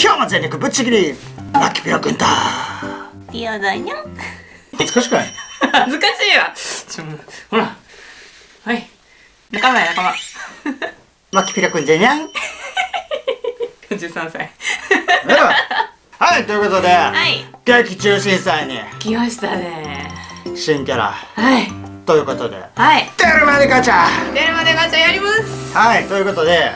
今日も全力ぶっちぎりアキピロ君だピアだにゃん。恥ずかしくない？恥ずかしいわ。ほらはい仲間や仲間マキピロ君じゃにゃん43歳。はい、ということで、劇中審査に来ましたね。新キャラということで、デルマでガチャ、デルマでガチャやります。はい、ということで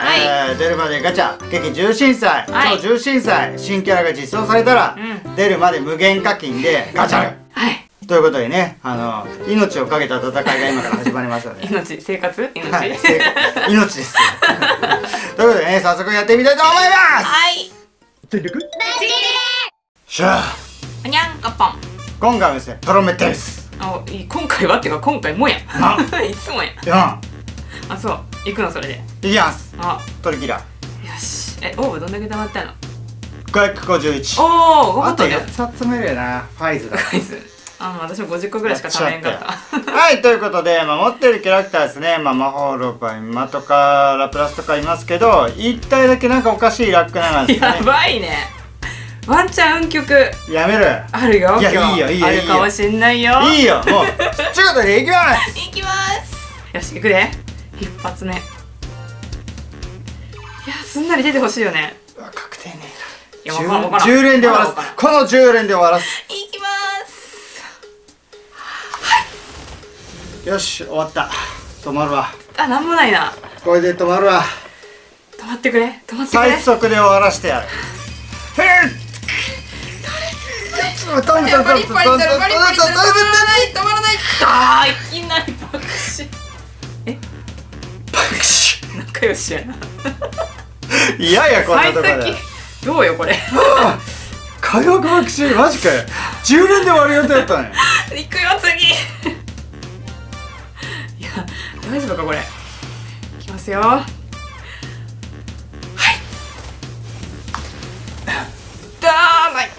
デルマでガチャ劇重審査、超重審査、新キャラが実装されたら出るまで無限課金でガチャということでね、命をかけた戦いが今から始まりますので、命、生活、命、命です。ということでね、早速やってみたいと思います。はい。全力。しゃあ。おにゃん、かっぽん。今回はですね、トロメテウス。あ、今回はっていうか、今回もや。いつもや。あ、そう、行くのそれで。行きます。あ、トリキラ。よし、オーブどんだけ溜まったの。551。おお、あと4つ目だな、ファイズだ。ファイズ。あ、私も50個ぐらいしか食べへんかった。はい、ということで、持ってるキャラクターですね、魔法ロバイマとかラプラスとかいますけど、1体だけなんかおかしいラックなんですね。やばいね。ワンチャン運極。やめる。あるよ。いや、いいよ、いいよ。あるかもしんないよ。いいよ、もう。ちゅうことで、いきます。いきます。よし、いくで。一発目。いや、すんなり出てほしいよね。確定ねえな。10連で終わらす。この10連で終わらす。よし、終わった。止まるわ。あ、なんもないな。これで止まるわ。止まってくれ。止まってくれ。最速で終わらしてやる。止まらない。止まらない。ああ、いきなり爆死。爆死。仲良しやな。いやいや、こんなとこで。どうよ、これ。火力爆死、マジかよ。10連で終わる予定だったね。行くよ、次。大丈夫かこれ。いきますよ。はい。ダーマイ。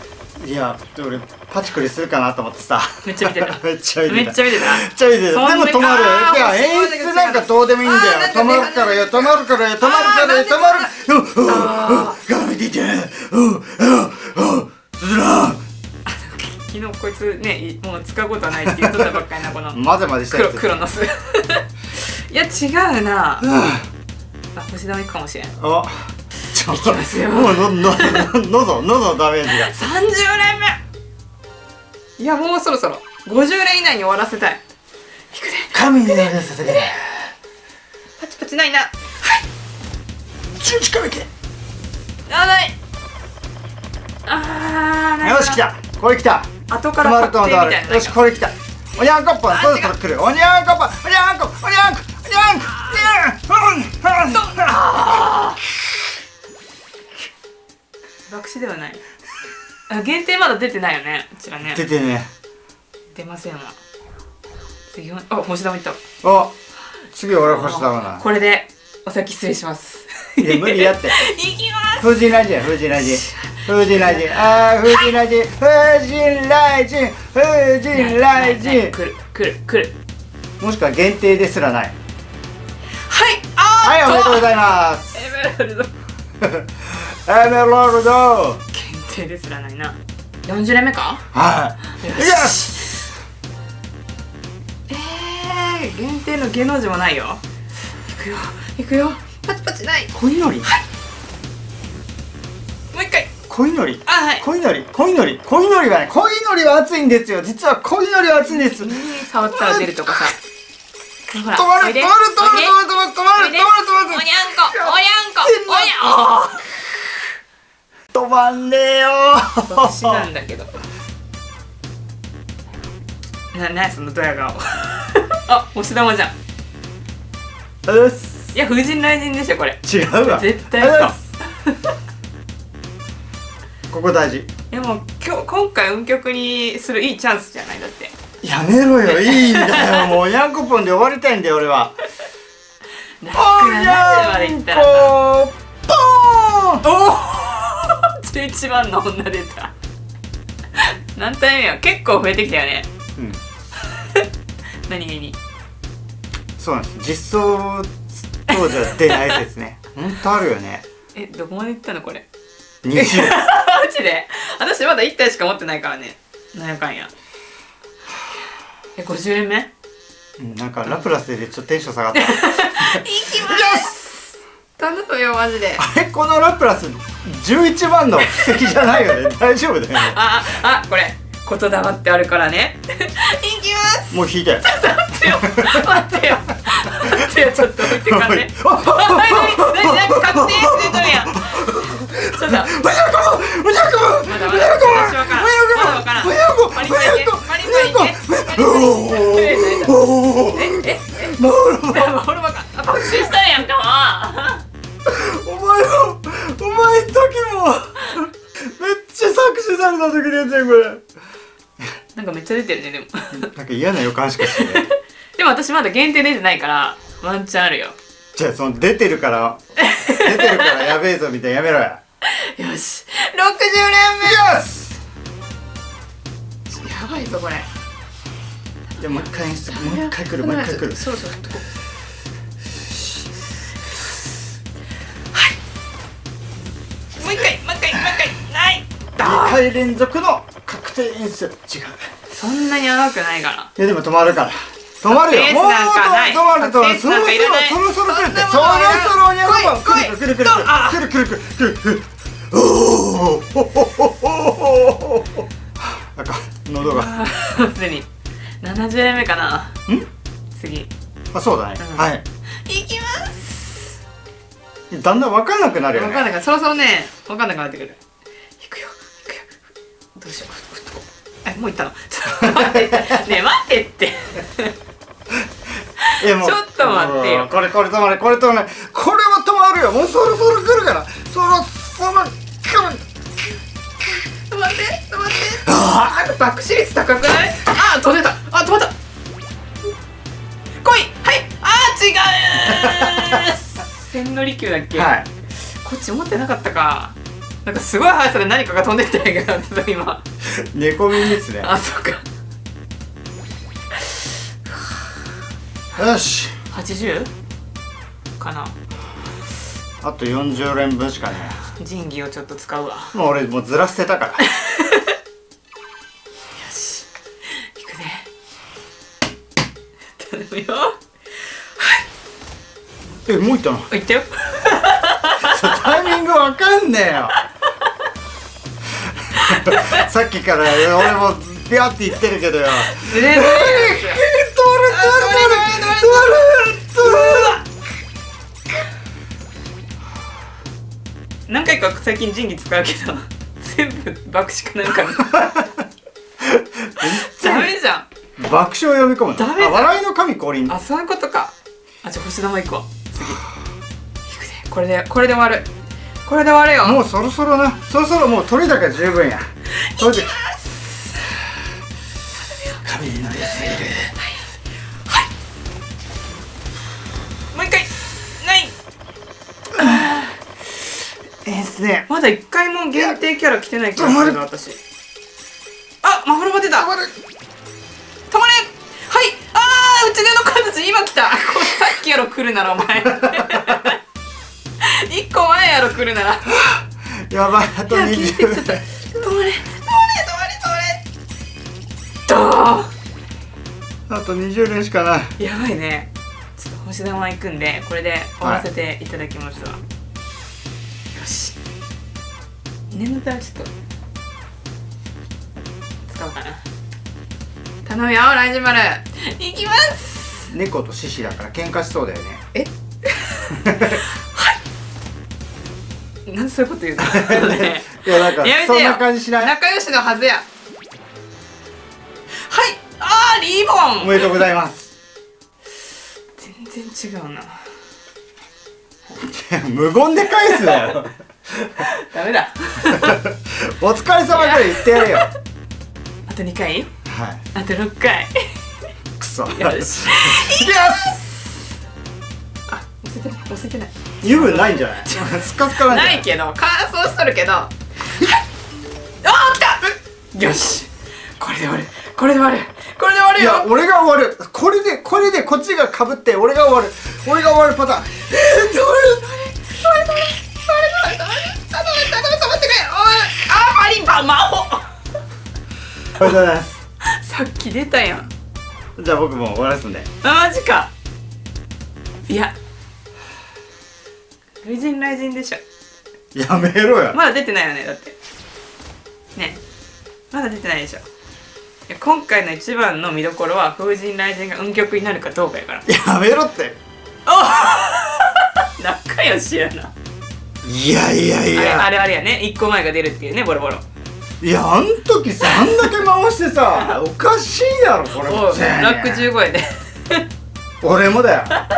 いや、俺パチクリするかなと思ってさ。めっちゃ見てる。めっちゃ見てる。めっちゃ見てる。めっちゃ見てる。でも止まる。いや、演出なんかどうでもいいんだよ。止まるからよ、止まるからよ、止まるからよ、止まる。ガミディちゃん。ずらー。昨日こいつね、もう使うことはないって言っとったばっかりなこの。まぜまぜしたやつ。黒の巣。いや違うな。あ、星玉いくかもしれん。あ、ちょっと待って。もう喉のダメージが。30連目。いやもうそろそろ50連以内に終わらせたい。いくで。神になるさすがに。パチパチないな。はい。十字架いけ。あ、ない。ああ。よし来た。これ来た。後から確定みたいな。よしこれ来た。おにゃんこっぽん、そろそろ来る。おにゃんこっぽん、おにゃんこ、おにゃんこ、おにゃんこ、おにゃんこ、爆死ではない。限定まだ出てないよね。こちらね。出てね。出ませんわ。次は、あ、星玉いった。あ、次俺星玉な。これでお先失礼します。いや無理やって。行きます。風神ラジや、風神ラジ。風神雷神、あー風神雷神、風神雷神、風神雷神、来る来る来る。もしくは限定ですらない。はい、あー、はい、おめでとうございます。エメラルド限定ですらないな。40連目か。はい、よし。限定の芸能人もないよ。いくよいくよ。パチパチない。小祈り。はい、もう一回。小祈り、小祈り、小祈り、小祈りはね、小祈りは熱いんですよ。実は小祈りは熱いんです。触ったら出るとかさ。止まる、止まる、止まる、止まる、止まる、止まる、止まる。おにゃんこ、おにゃんこ、おにゃん。止まんねえよ。私なんだけど。なそのドヤ顔。あ、星玉じゃん。うっす。いや、風神雷神でしょこれ。違うわ。絶対そう。ここ大事。いやもう今回運極にするいいチャンスじゃない。だってやめろよ。いいんだよ。もうおにゃんこぽんで終わりたいんだよ俺は。おにゃんこぽん。おお11番の女出た。何体目よ。結構増えてきたよね。うん。何気にそうなんです。実装当時は出ないですね。ほんとあるよね。どこまでいったのこれ。20 マジで私まだ1体しか持ってないからね。なんやかんや50連目。なんかラプラスでちょっとテンション下がったいきます頼むよマジで。あれこのラプラス11番の布石じゃないよね大丈夫だよね。あこれ言霊ってあるからねいきます。もう引いて。待ってよ待ってよちょっと置いてかね。何確定してとるやん。そうだなんかめっちゃ出てるね。でもなんか嫌な予感しかしないでも私まだ限定出てないからワンチャンあるよ。じゃあその出てるからやべえぞみたいなやめろや。よし60連目。よしやばいぞこれ。いやもう一回来る。そうそう。はい。もう一回ない。2回連続の確定演出。違う。そんなに長くないから。いやでも止まるから。止まるよ。もう止まる。そろそろ来るって。そろそろにゃば。来る。なんか喉がすでに70連目かな。次。あそうだね。はい。いきます。だんだん分かんなくなるよね。そろそろね分かんなくなってくる。いくよ。どうしよう。もういったの。ね待ってって。ちょっと待ってよ。これ止まる。これは止まるよ。もうそろそろ来るから。止まって。ああ、爆死率高くない？ああ、止まった。来い、はい、ああ、違う。千利休だっけ？はい。こっち持ってなかったか。なんかすごい速さで何かが飛んでったんやけど、今。猫耳ですね。あ、そうか。よし。80かな。あと40連分しかね。仁義をちょっと使うわ。もう俺もうずらしてたからよしいくぜ頼むよ。はい。えもういったの？いったよタイミングわかんねえよさっきから俺もビャーって言ってるけどよ。ずれずれ取る何回か最近仁義使うけど全部爆死かなんかダメじゃん。爆笑を呼び込むダメだ。笑いの神降臨。あそういうことか。あじゃあ星玉いくわ次いくぜ。これで終わる。もうそろそろもう取りだけ十分や。いきます。神になりすぎる。はいもう一回ないね、まだ一回も限定キャラ来てないけど私。あ、まほろば出た。止まれ。はい。ああ、うちでのカズチ今来た。これさっきやろ来るならお前。1個前やろ来るなら。やばい。あと20。止まれ。あと20連しかない。やばいね。ちょっと星玉行くんでこれで終わらせていただきますわ。はい念のためちょっと使おうかな。頼むよライジマル。いきます。猫と獅子だから喧嘩しそうだよね。えはいなんでそういうこと言うのね。いやなんかそんな感じしない。仲良しのはずや。はいあーリボンおめでとうございます。全然違うな無言で返すなよダメだお疲れ様から言ってやれよあと2回、はい、あと6回くそよしいきます。あ、押せてない油分ないんじゃないスカスカないけど乾燥しとるけどあ来たよしこれで終わるいや俺が終わるこれでこっちがかぶって俺が終わるパターン。止まってくれ。卵おはようございます。さっき出たやん。じゃあ僕もう終わらすんで。マジか。いや雷神でしょ。やめろよ。まだ出てないよね。だってね、まだ出てないでしょ。いや今回の一番の見どころは風神雷神が運極になるかどうかやから。やめろって。お仲良しやな。いやいやいや、あれやね、1個前が出るっていうね、ボロボロ。いやあん時さ、あんだけ回してさおかしいやろこれ。もうラック15円で俺もだよ。マ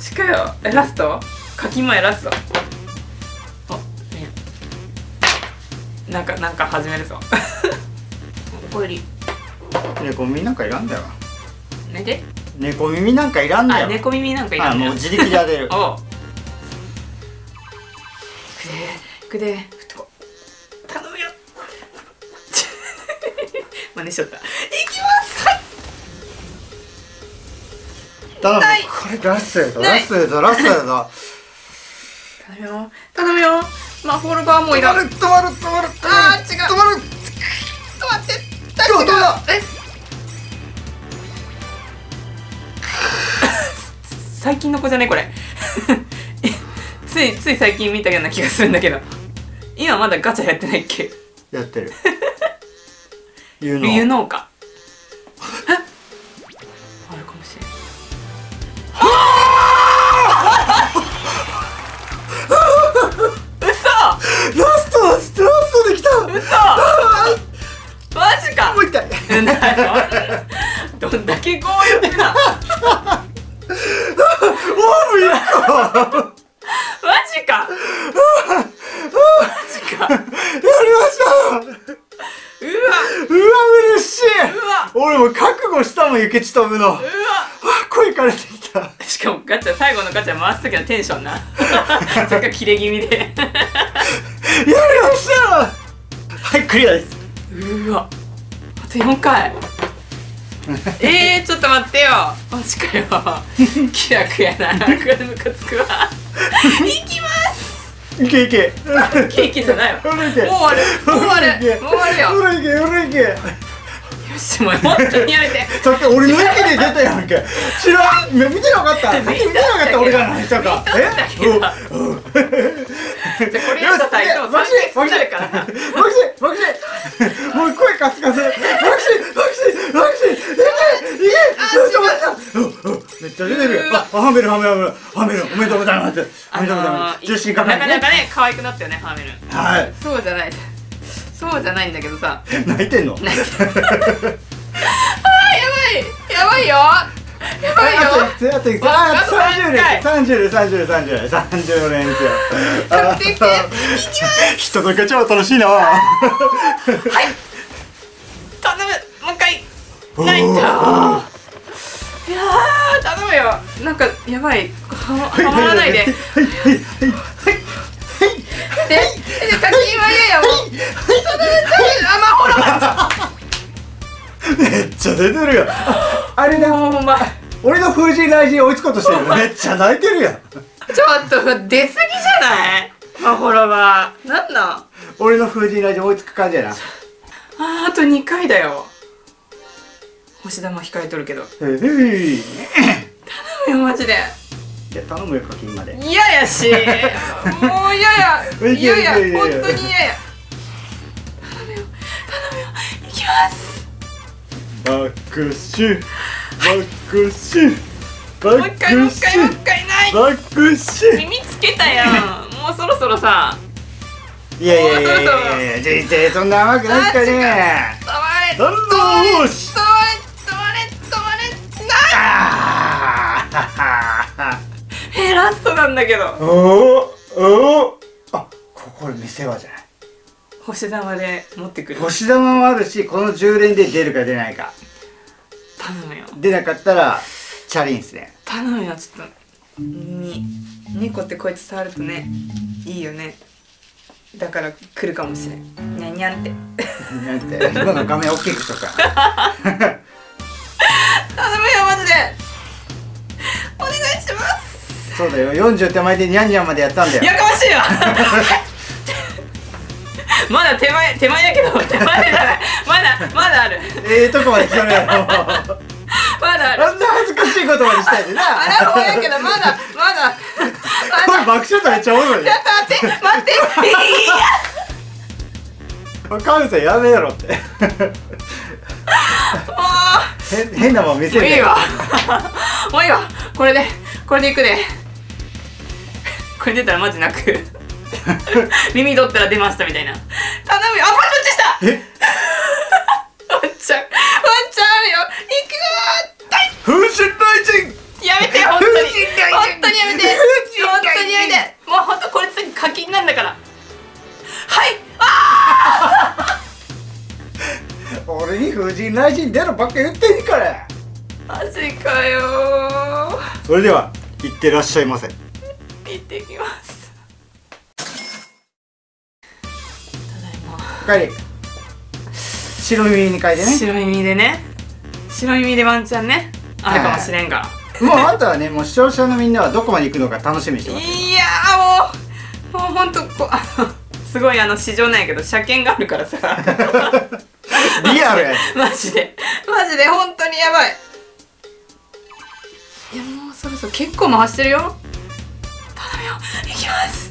ジかよ。え、ラスト書き前ラスト。おなんか始めるぞ。おこえり。猫耳なんかいらんだよ。寝て。猫耳なんかいらんだよ。猫耳なんかいらんだよ。もう自力で当てる。おう。くでーくでー。真似しちゃった。いきます。はい。頼む。これラストだぞ。頼むよ。まあフォルバーもいらない。止まる。ああ違う。止まって。今日どうだ。え。最近の子じゃねこれ。つい最近見たような気がするんだけど。今まだガチャやってないっけ。やってる。言うのか。あるかもしれない。嘘。ラストできた。嘘。マジか。もう一回。どんだけ強引な。おお、もう一個。マジか。マジか。やりました。うわ嬉しい。俺も覚悟したもん、ゆけちとぶの。うわ声から出てきた。しかもガチャ、最後のガチャ回す時のテンションな。それがキレ気味で。やりました。はいクリアです。うわあと4回。ちょっと待ってよ。マジかよ。気楽やな。これムカつくわ。いきます。いけじゃないわ。もう終わるよ。よし、もう本当にやめて。さっき俺の意見で出たやんけ。知らん。見てなかった俺が泣いたか。じゃこれやったら今日3になるから。マクシーもう声カスカス。マクシーめっちゃ出てるよ。ハーメルおめでとうございます。なかなかね可愛くなったよね、ハーメル。はい。そうじゃないんだけどさ。泣いてんの？やばいよ。あと30連休。人とか超楽しいな。はい。頼む。もう一回。ないんだ。いやー頼むよ。なんかやばい。はまらないで。で先は嫌やもん。めっちゃ出てるよ。あれだ、お前俺の風神雷神追いつこうとしてる。めっちゃ泣いてるやん。ちょっと出過ぎじゃない？まほらはなんなん俺の風神雷神追いつく感じやな。あと2回だよ。星玉控えとるけど。頼むよマジで。いや頼むよ課金まで。嫌やし、もう嫌や本当に嫌や。頼むよ行きます。もう一回ない。耳つけたやん。もうそろそろさ。いや全然そんな甘くないからね。止まれない。ラストなんだけど。あ、これ見せ場じゃない。星玉で持ってくる。星玉もあるし、この10連で出るか出ないか。頼むよ。出なかったらチャリンですね。頼むよ。ちょっと2個ってこいつ触るとね、いいよね。だから来るかもしれん。にゃんって今の画面大きくとか。頼むよマジでお願いします。そうだよ、40手前でにゃんにゃんまでやったんだよ。やかましいわ。まだ手前だけど、手前じゃない。まだある。ええとこまで来とるやろ。まだある。あんな恥ずかしいことまでしたいでな。あらほやけどまだ。これ爆笑とめっちゃおもろい。ちょっと待って。いや。カメさんやめやろって。変なもん見せる。いいわ。もういいわ。これでいくで。これ出たらマジ泣く。耳取ったら出ましたみたいな。頼むよ。あ、パチパチした。え？ワンチャンあるよ。行くよ。風神雷神。やめて本当に。本当にやめて。本当にやめて。もう本当これ次課金なんだから。はい。ああ。俺に風神雷神出ろばっか言っていいから。マジかよー。それでは行ってらっしゃいませ。行ってきます。白耳に変えてね、白耳でワンチャンねあるかもしれんが、もうあとはね、もう視聴者のみんなはどこまで行くのか楽しみにしてます。いやーもうほんとすごい市場なんやけど車検があるからさリアルやねマジでほんとにやばい。いやもうそろそろ結構回してるよ。頼むよ、行きます。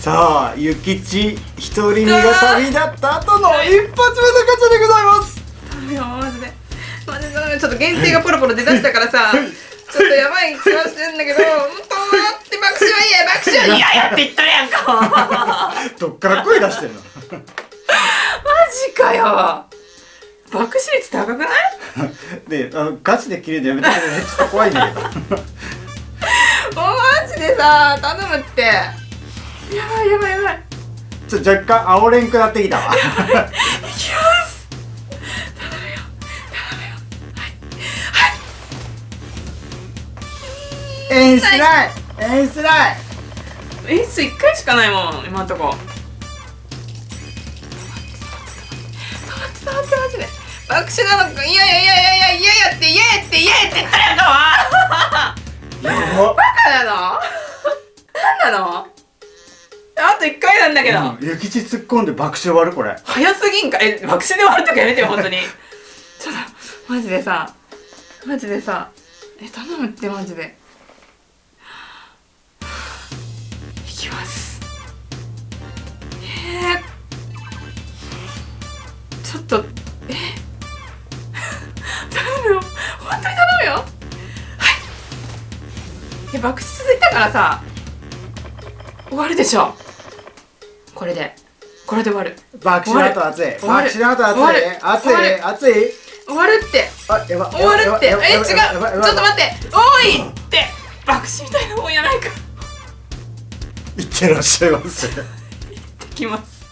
さあ、ゆきち一人身が旅立った後の一発目のガチャでございます。頼むよ、マジでちょっと限定がポロポロ出だしたからさちょっとやばい気がしてるんだけど、爆笑いややって言っとるやんかどっから声出してんのマジかよ。爆死率高くない？で、ガチで切れてやめてくれるのちょっと怖いんだけどマジでさ、頼むって。やばい。ちょっと若干あおれんくなってきたわ。いきます。頼むよ。はい。演出ない。演出1回しかないもん今んとこ。待って。爆笑なのか。いやって言ったやんかわ。バカなの？何なの？あと1回なんだけど、ゆきち突っ込んで爆笑割る。これ早すぎんか。爆笑で割るときやめてよ本当にちょっとマジでさ頼むってマジで。いきます。ちょっと頼むよ本当に頼むよ。はい。爆笑続いたからさ終わるでしょこれで終わる。爆笑の後熱い。爆笑の後熱い。終わるって。終わるって。違う。ちょっと待って。おいって。爆死みたいなもんやないか。いってらっしゃいませ。いってきます。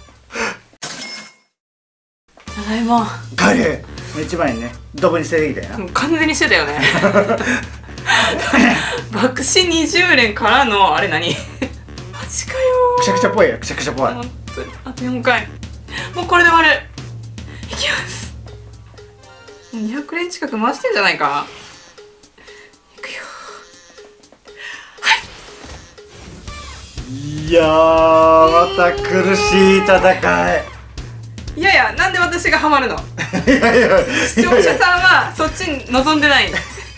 ただいま。帰れ。一番にね、どこに捨ててきたよな。完全にしてたよね。爆死20連からのあれ何？マジかよ。くしゃくしゃっぽいよ。ほんとにあと4回もうこれで終わる。いきます。200連近く回してんじゃないか。いくよ。はい。いやーまた苦しい戦い。いやいや、なんで私がハマるの視聴者さんはそっちに望んでない。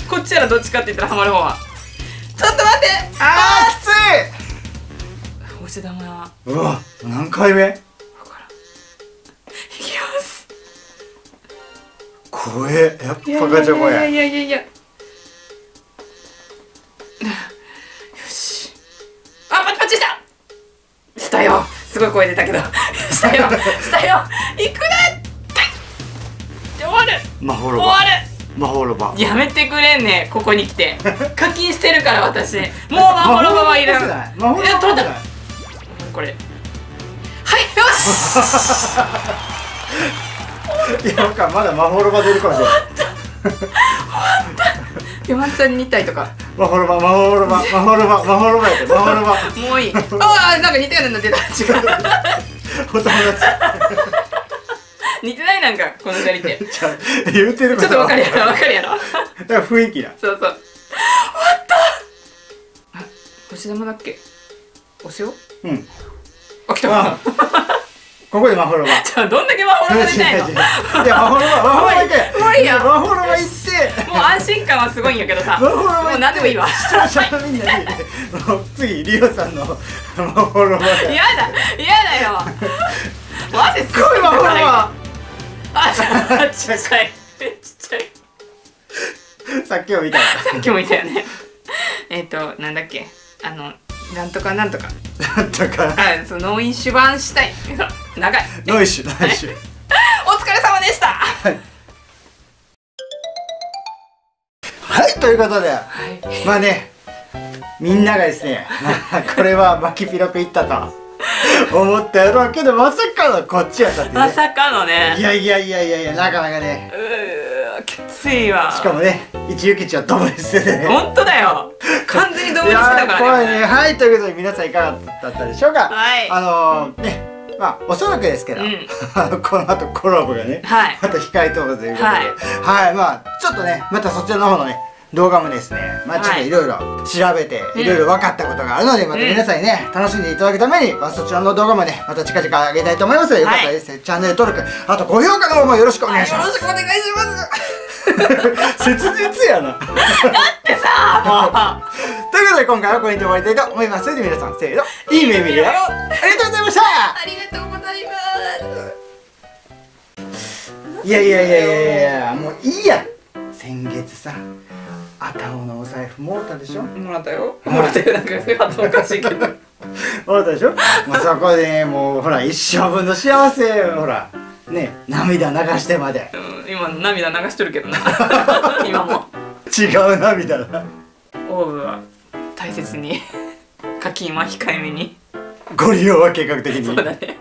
こっちやらどっちかって言ったらハマる方はちょっと待って。あーきつい。うわ、何回目？分からん。いきます。怖え、やっぱガチャ怖え。いや。よし。あ、パチパチした。したよ。すごい声出たけど。したよ。いくね。終わる。魔法ロバ。やめてくれんね、ここに来て。課金してるから私。もう魔法ロバはいらない。魔法ロバ取れた。これはいよし。いや、まだ魔法ロバ出るかもしれない。終わった。ワンちゃん2体とか。魔法ロバ。もういい。ああ、なんか似たようなの出た。違う。お友達。似てないなんかこの二人って。言うてること。ちょっとわかるやろ。だから雰囲気だ。そうそう。終わった。あ、星玉だっけ。お塩。うん。あ、来た。ここでマホロバ。じゃあどんだけマホロバ出たいの。いやマホロバ行って。もう安心感はすごいんやけどさ。マホロバもう何でもいいわ。視聴者のみんなに次リオさんのマホロバ。嫌だ嫌だよ。マジすごいマホロバ。あ、ちっちゃいちっちゃい。さっきも見た。さっきも見たよね。なんだっけ、なんとかなんとかなんとか、はい、そのノーイッシュ版したい。長いノーイッシュ、ノーイッシュ。お疲れ様でした。はい、はい、ということで、はい、まあね、みんながですねこれはマキピロペ行ったと思ったやろうけど、まさかのこっちやったって、ね、まさかのね。いやいやいやいやいや、なかなかね、きついわ。しかもね、一ユキチはドブに捨ててね。ほんとだよ、完全にドブに捨てたからね。怖いね。はい、ということで皆さんいかがだったでしょうか。はい、ね、まあおそらくですけど、この後コラボがね、また控えとるということで、はい、まあちょっとね、またそちらの方のね動画もですね、まあちょっといろいろ調べて、いろいろ分かったことがあるので、また皆さんにね、楽しんでいただくために、まあそちらの動画もね、また近々上げたいと思いますので、よかったらですね、チャンネル登録、あと高評価の方もよろしくお願いします。よろしくお願いします。切実やな。だってさ。ということで今回はこれにて終わりたいと思います。それで皆さん、せーの、いい目見るよ。ありがとうございました。ありがとうございます。いやいやいやいやいや、もういいや。先月さ。あたおのお財布もらったでしょ。もらったよ。もらったよ。なんかあとおかしいけど。もらったでしょ。もうそこで、ね、もうほら一生分の幸せほらね、涙流してまで。今涙流してるけどな。今も。違う涙だ。オーブは大切に、課金は控えめに。ご利用は計画的に。そうだね。